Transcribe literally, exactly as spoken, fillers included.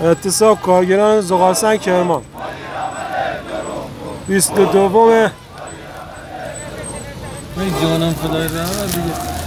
اعتصاب کارگران زغالسنگ کرمان بیست و دوم. جانم خدای رحمت دیگه.